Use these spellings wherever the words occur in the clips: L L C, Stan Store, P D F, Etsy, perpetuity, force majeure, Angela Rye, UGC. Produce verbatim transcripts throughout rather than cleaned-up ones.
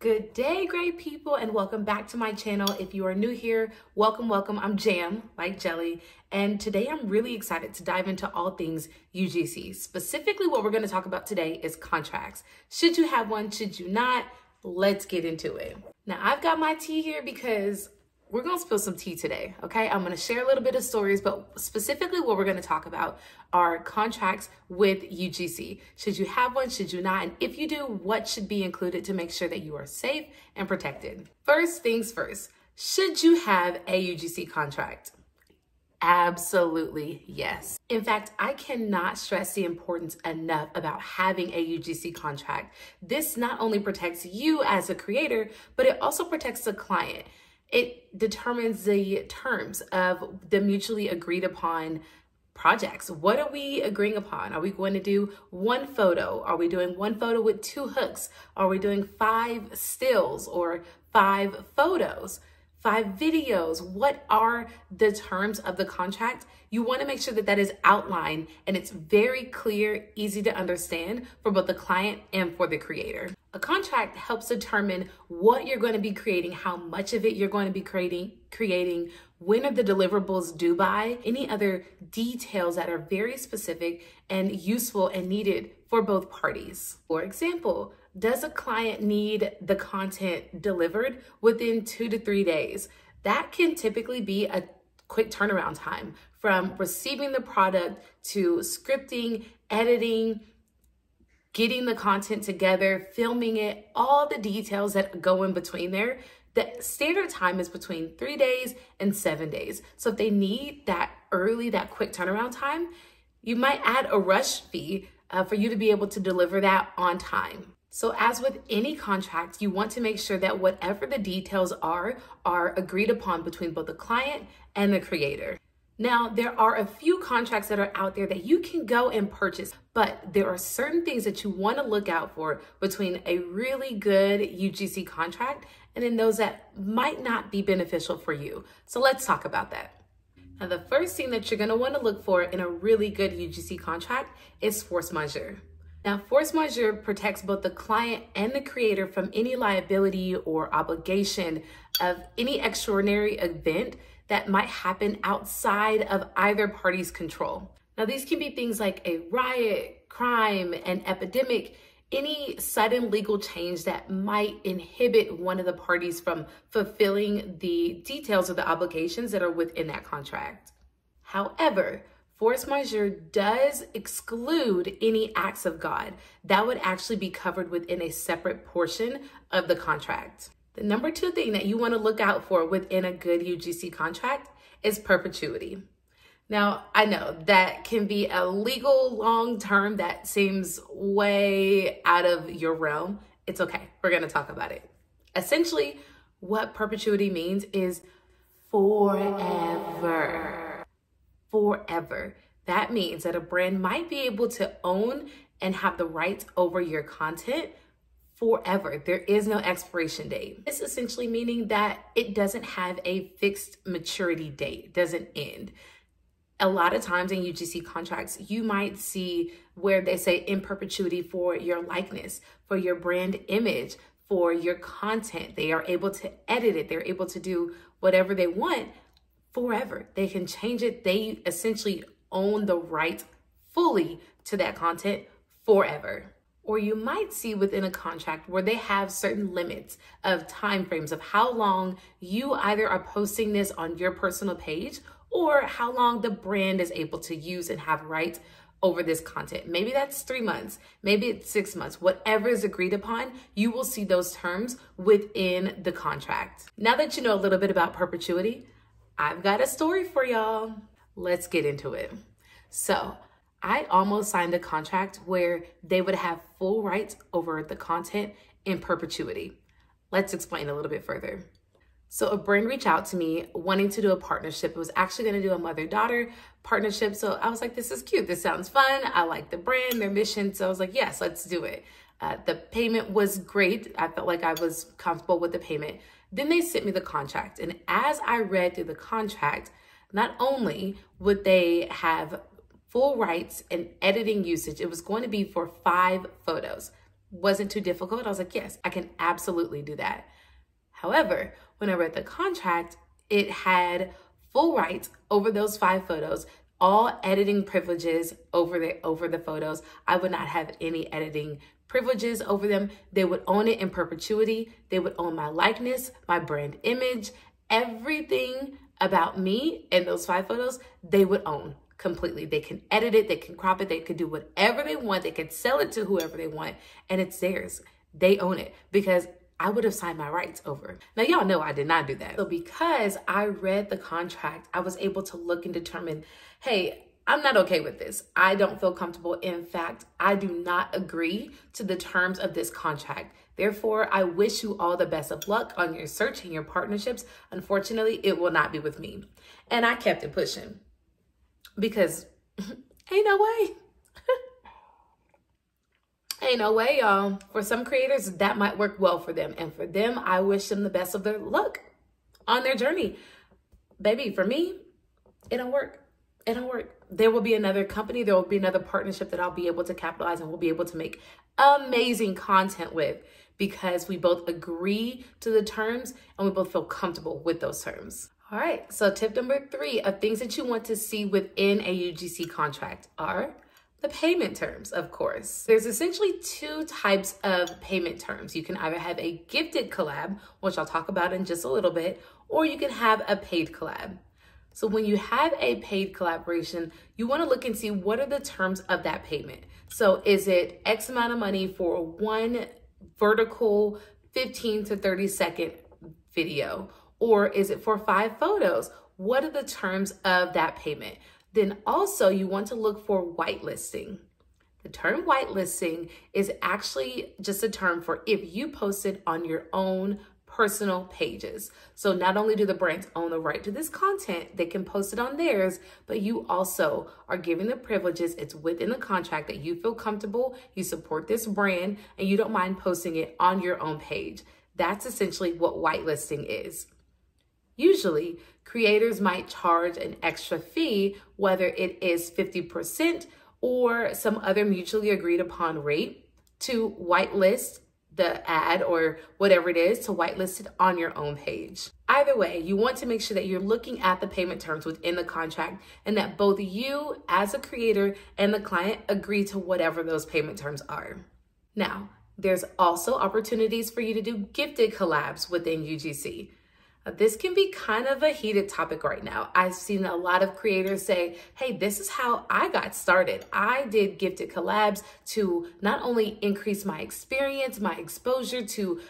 Good day, great people, and welcome back to my channel. If you are new here, welcome, welcome. I'm Jam, like jelly, and today I'm really excited to dive into all things U G C. Specifically, what we're going to talk about today is contracts. Should you have one? Should you not? Let's get into it. Now, I've got my tea here because we're going to spill some tea today, okay? I'm going to share a little bit of stories, but specifically what we're going to talk about are contracts with U G C. Should you have one? Should you not? And if you do, what should be included to make sure that you are safe and protected? First things first, should you have a U G C contract? Absolutely yes. In fact, I cannot stress the importance enough about having a U G C contract. This not only protects you as a creator, but it also protects the client. It determines the terms of the mutually agreed upon projects. What are we agreeing upon? Are we going to do one photo? Are we doing one photo with two hooks? Are we doing five stills or five photos, five videos? What are the terms of the contract? You want to make sure that that is outlined and it's very clear, easy to understand for both the client and for the creator. A contract helps determine what you're going to be creating, how much of it you're going to be creating, creating, when are the deliverables due by, any other details that are very specific and useful and needed for both parties. For example, does a client need the content delivered within two to three days? That can typically be a quick turnaround time from receiving the product to scripting, editing, getting the content together, filming it, all the details that go in between there. The standard time is between three days and seven days. So if they need that early, that quick turnaround time, you might add a rush fee uh, for you to be able to deliver that on time. So as with any contract, you want to make sure that whatever the details are, are agreed upon between both the client and the creator. Now, there are a few contracts that are out there that you can go and purchase, but there are certain things that you want to look out for between a really good U G C contract and then those that might not be beneficial for you. So let's talk about that. Now, the first thing that you're going to want to look for in a really good U G C contract is force majeure. Now, force majeure protects both the client and the creator from any liability or obligation of any extraordinary event that might happen outside of either party's control. Now, these can be things like a riot, crime, an epidemic, any sudden legal change that might inhibit one of the parties from fulfilling the details of the obligations that are within that contract. However, force majeure does exclude any acts of God that would actually be covered within a separate portion of the contract. The number two thing that you want to look out for within a good U G C contract is perpetuity. Now, I know that can be a legal long term that seems way out of your realm. It's okay. We're going to talk about it. Essentially, what perpetuity means is forever. Forever. That means that a brand might be able to own and have the rights over your content forever. There is no expiration date. It's essentially meaning that it doesn't have a fixed maturity date. It doesn't end. A lot of times in U G C contracts, you might see where they say in perpetuity for your likeness, for your brand image, for your content. They are able to edit it. They're able to do whatever they want forever. They can change it. They essentially own the right fully to that content forever. Or you might see within a contract where they have certain limits of time frames of how long you either are posting this on your personal page or how long the brand is able to use and have rights over this content. Maybe that's three months, maybe it's six months, whatever is agreed upon, you will see those terms within the contract. Now that you know a little bit about perpetuity, I've got a story for y'all. Let's get into it. So, I almost signed a contract where they would have full rights over the content in perpetuity. Let's explain a little bit further. So a brand reached out to me wanting to do a partnership. It was actually going to do a mother-daughter partnership. So I was like, this is cute. This sounds fun. I like the brand, their mission. So I was like, yes, let's do it. Uh, the payment was great. I felt like I was comfortable with the payment. Then they sent me the contract. And as I read through the contract, not only would they have full rights and editing usage. It was going to be for five photos. wasn't too difficult. I was like, yes, I can absolutely do that. However, when I read the contract, it had full rights over those five photos, all editing privileges over the, over the photos. I would not have any editing privileges over them. They would own it in perpetuity. They would own my likeness, my brand image, everything about me and those five photos, they would own completely. They can edit it, they can crop it, they could do whatever they want, they could sell it to whoever they want, and it's theirs. They own it because I would have signed my rights over. Now, y'all know I did not do that. So because I read the contract, I was able to look and determine, hey, I'm not okay with this. I don't feel comfortable. In fact, I do not agree to the terms of this contract. Therefore, I wish you all the best of luck on your search and your partnerships. Unfortunately, it will not be with me. And I kept it pushing because ain't no way. Ain't no way, y'all. For some creators, that might work well for them. And for them, I wish them the best of their luck on their journey. Baby, for me, it don't work. It don't work. There will be another company. There will be another partnership that I'll be able to capitalize and we'll be able to make amazing content with because we both agree to the terms and we both feel comfortable with those terms. All right, so tip number three of things that you want to see within a U G C contract are the payment terms, of course. There's essentially two types of payment terms. You can either have a gifted collab, which I'll talk about in just a little bit, or you can have a paid collab. So when you have a paid collaboration, you want to look and see what are the terms of that payment. So is it X amount of money for one vertical fifteen to thirty second video? Or is it for five photos? What are the terms of that payment? Then also you want to look for whitelisting. The term whitelisting is actually just a term for if you posted on your own personal pages. So not only do the brands own the right to this content, they can post it on theirs, but you also are given the privileges. It's within the contract that you feel comfortable, you support this brand, and you don't mind posting it on your own page. That's essentially what whitelisting is. Usually, creators might charge an extra fee, whether it is fifty percent or some other mutually agreed upon rate, to whitelist the ad or whatever it is, to whitelist it on your own page. Either way, you want to make sure that you're looking at the payment terms within the contract and that both you as a creator and the client agree to whatever those payment terms are. Now, there's also opportunities for you to do gifted collabs within U G C. This can be kind of a heated topic right now. I've seen a lot of creators say, hey, this is how I got started. I did gifted collabs to not only increase my experience, my exposure, to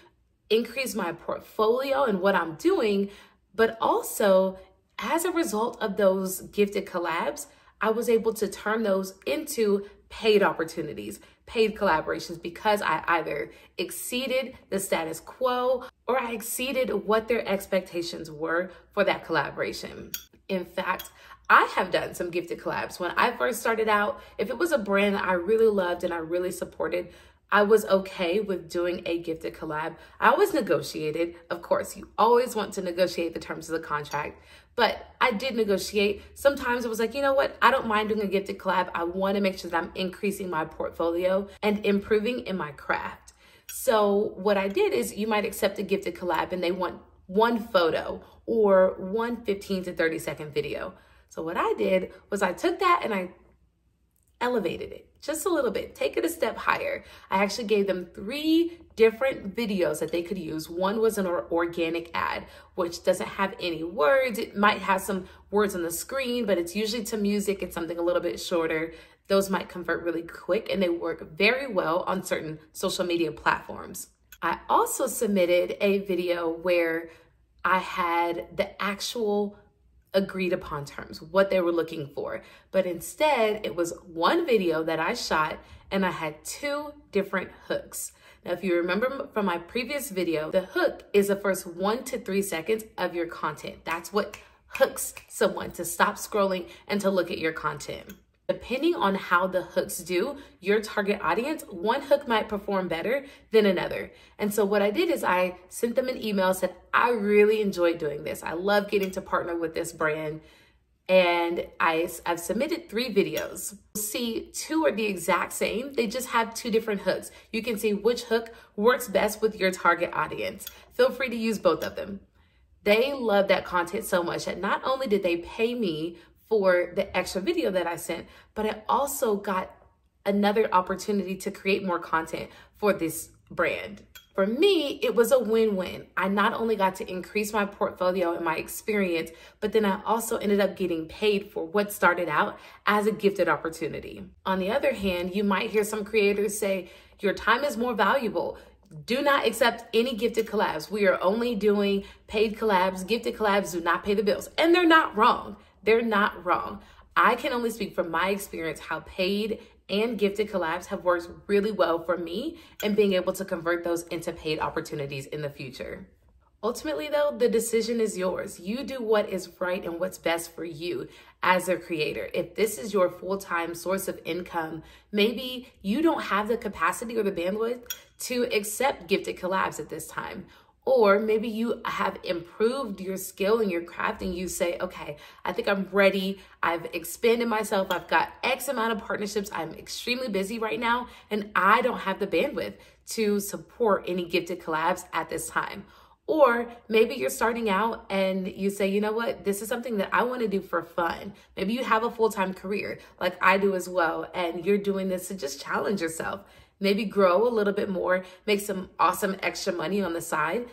increase my portfolio and what I'm doing, but also as a result of those gifted collabs, I was able to turn those into paid opportunities, paid collaborations, because I either exceeded the status quo or I exceeded what their expectations were for that collaboration. In fact, I have done some gifted collabs. When I first started out, if it was a brand that I really loved and I really supported, I was okay with doing a gifted collab. I always negotiated. Of course, you always want to negotiate the terms of the contract, but I did negotiate. Sometimes it was like, you know what? I don't mind doing a gifted collab. I want to make sure that I'm increasing my portfolio and improving in my craft. So what I did is, you might accept a gifted collab and they want one photo or one fifteen to thirty second video. So what I did was I took that and I elevated it just a little bit, take it a step higher. I actually gave them three different videos that they could use. One was an organic ad, which doesn't have any words. It might have some words on the screen, but it's usually to music. It's something a little bit shorter. Those might convert really quick and they work very well on certain social media platforms. I also submitted a video where I had the actual agreed upon terms, what they were looking for. But instead, it was one video that I shot and I had two different hooks. Now, if you remember from my previous video, the hook is the first one to three seconds of your content. That's what hooks someone to stop scrolling and to look at your content. Depending on how the hooks do, your target audience, one hook might perform better than another. And so what I did is I sent them an email, said, I really enjoyed doing this. I love getting to partner with this brand. and I, I've submitted three videos. You'll see two are the exact same. They just have two different hooks. You can see which hook works best with your target audience. Feel free to use both of them. They love that content so much that not only did they pay me for the extra video that I sent, but I also got another opportunity to create more content for this brand. For me, it was a win-win. I not only got to increase my portfolio and my experience, but then I also ended up getting paid for what started out as a gifted opportunity. On the other hand, you might hear some creators say, your time is more valuable. Do not accept any gifted collabs. We are only doing paid collabs. Gifted collabs do not pay the bills. And they're not wrong. They're not wrong. I can only speak from my experience how paid and gifted collabs have worked really well for me and being able to convert those into paid opportunities in the future. Ultimately though, the decision is yours. You do what is right and what's best for you as a creator. If this is your full-time source of income, maybe you don't have the capacity or the bandwidth to accept gifted collabs at this time. Or maybe you have improved your skill and your craft and you say, okay, I think I'm ready. I've expanded myself. I've got X amount of partnerships. I'm extremely busy right now and I don't have the bandwidth to support any gifted collabs at this time. Or maybe you're starting out and you say, you know what, this is something that I want to do for fun. Maybe you have a full-time career like I do as well, and you're doing this to just challenge yourself. Maybe grow a little bit more, make some awesome extra money on the side.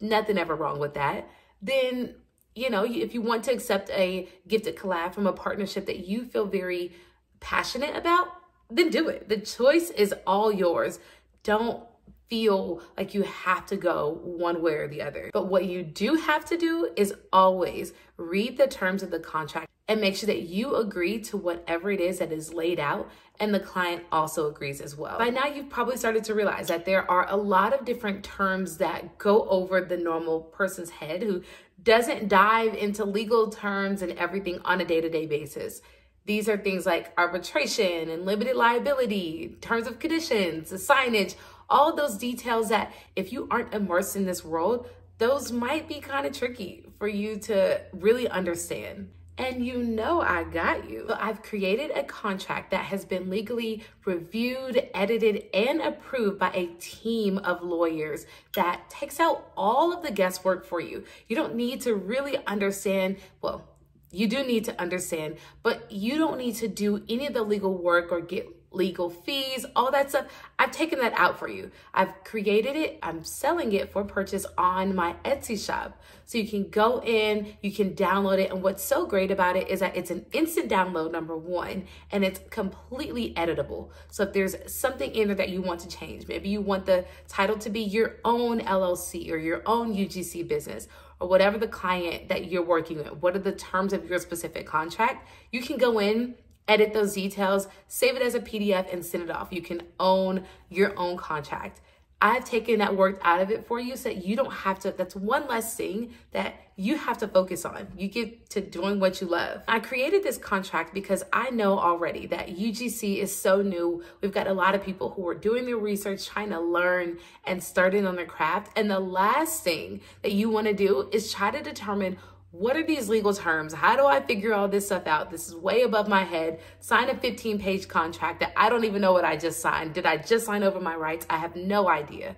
Nothing ever wrong with that. Then, you know, if you want to accept a gifted collab from a partnership that you feel very passionate about, then do it. The choice is all yours. Don't feel like you have to go one way or the other. But what you do have to do is always read the terms of the contract and make sure that you agree to whatever it is that is laid out and the client also agrees as well. By now, you've probably started to realize that there are a lot of different terms that go over the normal person's head who doesn't dive into legal terms and everything on a day-to-day basis. These are things like arbitration and limited liability, terms of conditions, the signage, all those details that if you aren't immersed in this world, those might be kind of tricky for you to really understand. And you know I got you. So I've created a contract that has been legally reviewed, edited, and approved by a team of lawyers that takes out all of the guesswork for you. You don't need to really understand, well, you do need to understand, but you don't need to do any of the legal work or get legal fees, all that stuff. I've taken that out for you. I've created it. I'm selling it for purchase on my Etsy shop. So you can go in, you can download it. And what's so great about it is that it's an instant download, number one, and it's completely editable. So if there's something in there that you want to change, maybe you want the title to be your own L L C or your own U G C business, or whatever the client that you're working with, what are the terms of your specific contract, you can go in, edit those details, save it as a P D F, and send it off. You can own your own contract. I've taken that work out of it for you so that you don't have to, that's one less thing that you have to focus on. You get to doing what you love. I created this contract because I know already that U G C is so new. We've got a lot of people who are doing their research, trying to learn and starting on their craft. And the last thing that you want to do is try to determine, what are these legal terms? How do I figure all this stuff out? This is way above my head. Sign a fifteen page contract that I don't even know what I just signed. Did I just sign over my rights? I have no idea.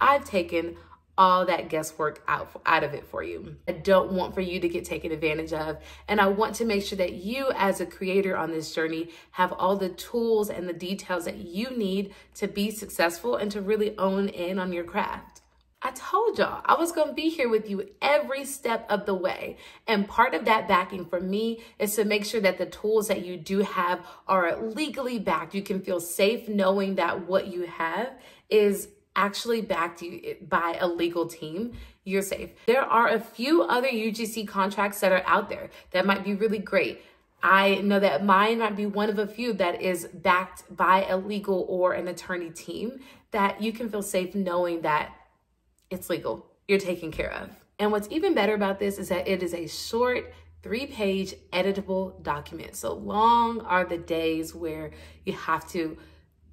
I've taken all that guesswork out, out of it for you. I don't want for you to get taken advantage of. And I want to make sure that you as a creator on this journey have all the tools and the details that you need to be successful and to really own in on your craft. I told y'all I was going to be here with you every step of the way. And part of that backing for me is to make sure that the tools that you do have are legally backed. You can feel safe knowing that what you have is actually backed by a legal team. You're safe. There are a few other U G C contracts that are out there that might be really great. I know that mine might be one of a few that is backed by a legal or an attorney team that you can feel safe knowing that it's legal, you're taken care of. And what's even better about this is that it is a short three page editable document. So long are the days where you have to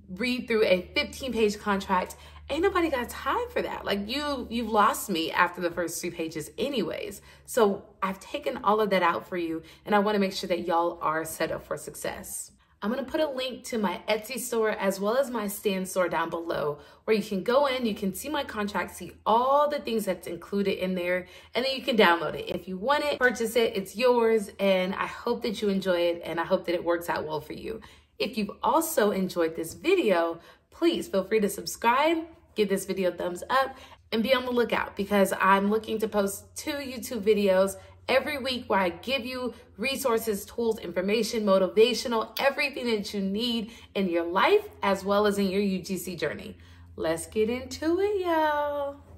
read through a fifteen page contract ain't nobody got time for that. Like you, you've lost me after the first three pages anyways. So I've taken all of that out for you, and I wanna make sure that y'all are set up for success. I'm gonna put a link to my Etsy store as well as my Stan store down below, where you can go in, you can see my contract, see all the things that's included in there, and then you can download it. If you want it, purchase it, it's yours, and I hope that you enjoy it, and I hope that it works out well for you. If you've also enjoyed this video, please feel free to subscribe, give this video a thumbs up, and be on the lookout because I'm looking to post two YouTube videos every week where I give you resources, tools, information, motivational, everything that you need in your life as well as in your U G C journey. Let's get into it, y'all.